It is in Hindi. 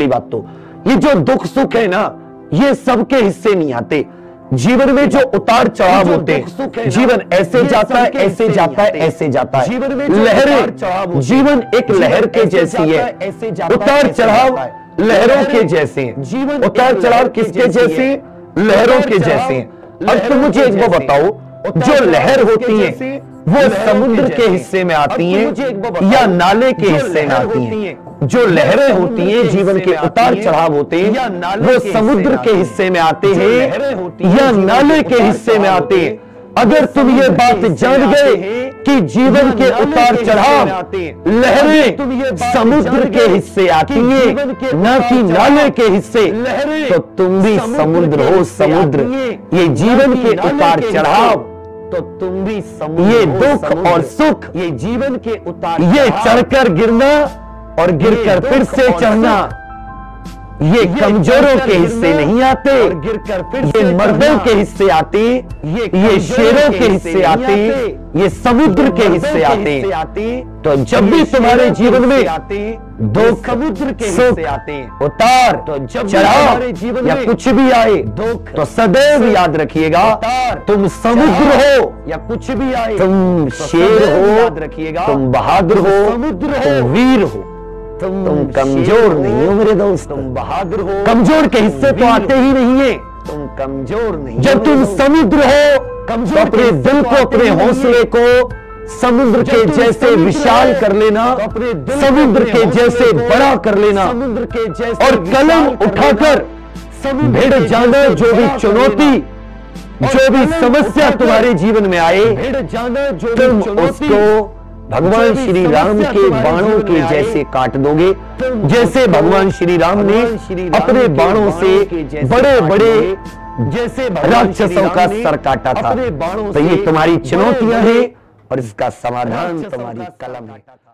पहली बात तो ये जो दुख सुख है ना, ये सबके हिस्से नहीं आते। जीवन में जो उतार चढ़ाव होते हैं, जीवन ऐसे जाता है, ऐसे जाता है, ऐसे जाता है। जीवन में लहरें, जीवन एक लहर के जैसी है, ऐसे उतार चढ़ाव लहरों के जैसे हैं। जीवन उतार चढ़ाव किसके जैसे? लहरों के जैसे हैं। अब तुम मुझे एक बार बताओ, जो लहर होती है वो समुद्र के हिस्से में आती हैं या नाले के हिस्से में आती हैं? जो लहरें होती हैं, जीवन के उतार चढ़ाव होते हैं, वो समुद्र के हिस्से में आते हैं या नाले के हिस्से में आते हैं? अगर तुम ये बात जान गए कि जीवन के उतार चढ़ाव, लहरें समुद्र के हिस्से आती हैं ना कि नाले के हिस्से, तो तुम भी समुद्र हो। समुद्र ये जीवन के उतार चढ़ाव, तो तुम भी समुद्र। ये दुख और सुख, ये जीवन के उतार, ये चढ़कर गिरना और गिरकर फिर से चढ़ना, ये कमजोरों के हिस्से नहीं आते, गिरकर फिर ये मर्दों के हिस्से आते, ये शेरों के हिस्से आते, ये समुद्र के हिस्से आते। तो जब भी तुम्हारे जीवन में दो समुद्र के हिस्से आते, उतार चढ़ाव या कुछ भी आए, तो सदैव याद रखिएगा तुम समुद्र हो। या कुछ भी आए, तुम शेर हो, याद रखिएगा तुम बहादुर हो, समुद्र हो, वीर हो। तुम कमजोर नहीं हो मेरे दोस्त, तुम बहादुर हो। कमजोर के हिस्से तो आते ही नहीं है। तुम कमजोर नहीं, जब तुम समुद्र हो, कमजोर अपने दिल को, अपने हौसले को समुद्र के जैसे विशाल कर लेना, समुद्र के जैसे बड़ा कर लेना, समुद्र के जैसे, और कलम उठाकर भिड़ जाना। जो भी चुनौती, जो भी समस्या तुम्हारे जीवन में आए, तुम उसको भगवान श्री राम के बाणों के जैसे काट दोगे, जैसे भगवान श्री राम ने अपने बाणों से बड़े बड़े जैसे राक्षसों का सर काटा था। तो ये तुम्हारी चुनौतियां हैं और इसका समाधान तुम्हारी कलम है।